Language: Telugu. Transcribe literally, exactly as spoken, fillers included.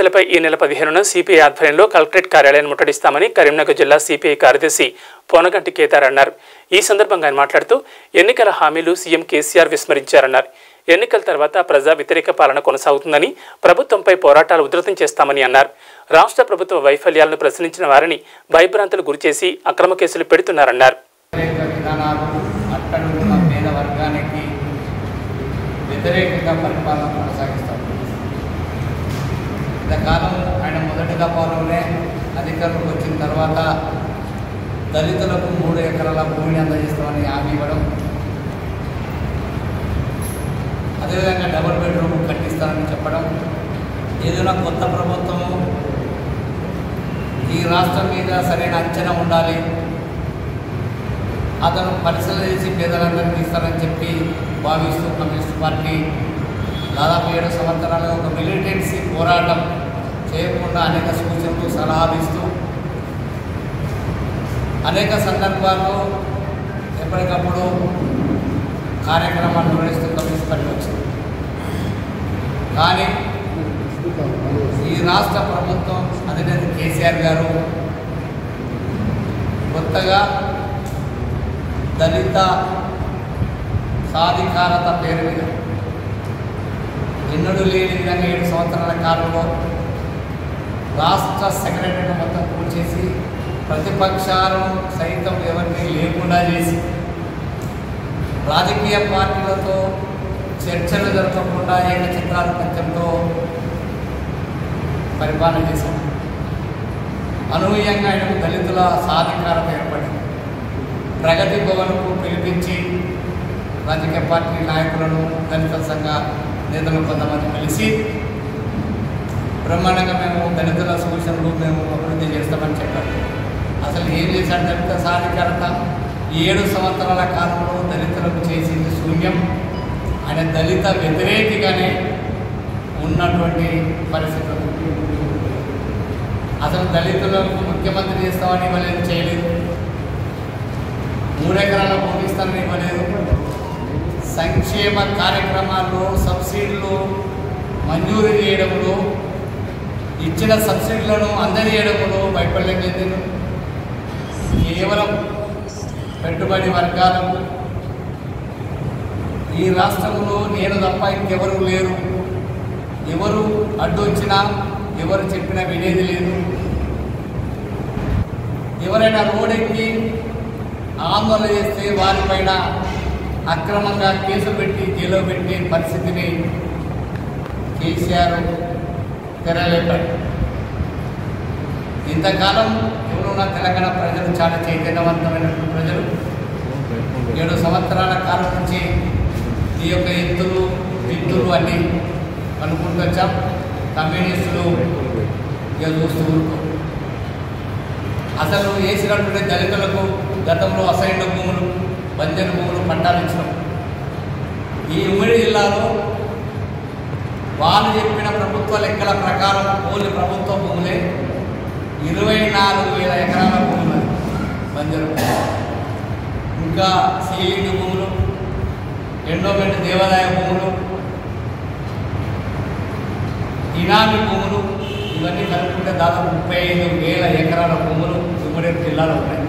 సమస్యలపై ఈ నెల పదిహేనున సిపిఐ ఆధ్వర్యంలో కలెక్టరేట్ కార్యాలయాన్ని ముట్టడిస్తామని కరీంనగర్ జిల్లా సిపిఐ కార్యదర్శి పోనగంటి కేతార్ అన్నారు. ఈ సందర్భంగా ఆయన మాట్లాడుతూ ఎన్నికల హామీలు సీఎం కేసీఆర్ విస్మరించారన్నారు. ఎన్నికల తర్వాత ప్రజా వ్యతిరేక పాలన కొనసాగుతుందని, ప్రభుత్వంపై పోరాటాలు ఉధృతం చేస్తామని అన్నారు. రాష్ట్ర ప్రభుత్వ వైఫల్యాలను ప్రశ్నించిన వారిని భయభ్రాంతులు గురిచేసి అక్రమ కేసులు పెడుతున్నారన్నారు. వ్యతిరేకంగా పరిపాలన కొనసాగిస్తారు. ఇంతకాలం ఆయన మొదటి దఫాలోనే అధికారులకు వచ్చిన తర్వాత దళితులకు మూడు ఎకరాల భూమిని అందజేస్తామని హామీ ఇవ్వడం, అదేవిధంగా డబుల్ బెడ్రూమ్ కట్టిస్తానని చెప్పడం, ఏదైనా కొత్త ప్రభుత్వము ఈ రాష్ట్రం మీద సరైన అంచనా ఉండాలి, అతను పరిశీలన చేసి పేదలందరినీ తీస్తారని చెప్పి భావిస్తూ కమ్యూనిస్ట్ పార్టీ దాదాపు ఏడు సంవత్సరాలుగా ఒక మిలిటెన్సీ పోరాటం చేయకుండా అనేక సూచనలు సలహాలు ఇస్తూ అనేక సందర్భాల్లో ఎప్పటికప్పుడు కార్యక్రమాలు నిర్వహిస్తూ కమ్యూనిస్ట్ పార్టీ వచ్చింది. కానీ ఈ రాష్ట్ర ప్రభుత్వం, అధినేత కేసీఆర్ గారు కొత్తగా దళిత సాధికారత పేరు మీద ఎన్నడూ లేని విధంగా ఏడు సంవత్సరాల కాలంలో రాష్ట్ర సెక్రటరీని మొత్తం కూల్చేసి ప్రతిపక్షాలను సైతం ఎవరిని లేకుండా చేసి రాజకీయ పార్టీలతో చర్చలు జరపకుండా ఏకచిత్రాధిపత్యంతో పరిపాలన చేశాం. అనూహ్యంగా ఆయనకు దళితుల సాధికారత ఏర్పడింది. ప్రగతి భవన్కు పిలిపించి రాజకీయ పార్టీ నాయకులను, దళిత సంఘ నేతలు కొంతమంది కలిసి బ్రహ్మాండంగా మేము దళితుల సూచనలు మేము అభివృద్ధి చేస్తామని చెప్పారు. అసలు ఏం చేశారు? దళిత సాధికారత ఏడు సంవత్సరాల కాలంలో దళితులకు చేసింది శూన్యం. ఆయన దళిత వ్యతిరేకిగానే ఉన్నటువంటి పరిస్థితులు. అసలు దళితులకు ముఖ్యమంత్రి చేస్తామని ఇవ్వలేదు, చేయలేదు. మూడు ఎకరాల భూమి ఇస్తామని ఇవ్వలేదు. సంక్షేమ కార్యక్రమాల్లో సబ్సిడీలు మంజూరు చేయడంలో, ఇచ్చిన సబ్సిడీలను అందజేయడంలో వైఫల్యం చెందింది. కేవలం పెట్టుబడి వర్గాలకు ఈ రాష్ట్రంలో నేను తప్ప ఇంకెవరూ లేరు, ఎవరు అడ్డు వచ్చినా ఎవరు చెప్పినా వినేది లేదు. ఎవరైనా రోడ్డెక్కి ఆందోళన చేస్తే వారిపైన అక్రమంగా కేసు పెట్టి జైల్లో పెట్టే పరిస్థితిని కేసీఆర్ తెరలేపాడు. ఇంతకాలం ఎవరున్నా తెలంగాణ ప్రజలు చాలా చైతన్యవంతమైనటువంటి ప్రజలు. ఏడు సంవత్సరాల కాలం నుంచి ఈ యొక్క ఎత్తులు ఎత్తులు అని అనుకుంటూ వచ్చాం. కమ్యూనిస్టులు ఇక చూస్తూ ఊరుకో. అసలు వేసినటువంటి దళితులకు గతంలో అసైన్డ్ భూములు, బంజరు భూములు, పట్టాలు ఇచ్చినాం. ఈ ఉమ్మడి జిల్లాలో వాళ్ళు చెప్పిన ప్రభుత్వ లెక్కల ప్రకారం ఓన్లీ ప్రభుత్వ భూములే ఇరవై నాలుగు వేల ఎకరాల భూములు బంజరు, ఇంకా సీఈడి భూములు, ఎండోమెంట్ దేవాదాయ భూములు, ఇనామీ భూములు, ఇవన్నీ కలుపుకుంటే దాదాపు ముప్పై ఐదు వేల ఎకరాల భూములు ఉమ్మడి జిల్లాలో ఉన్నాయి.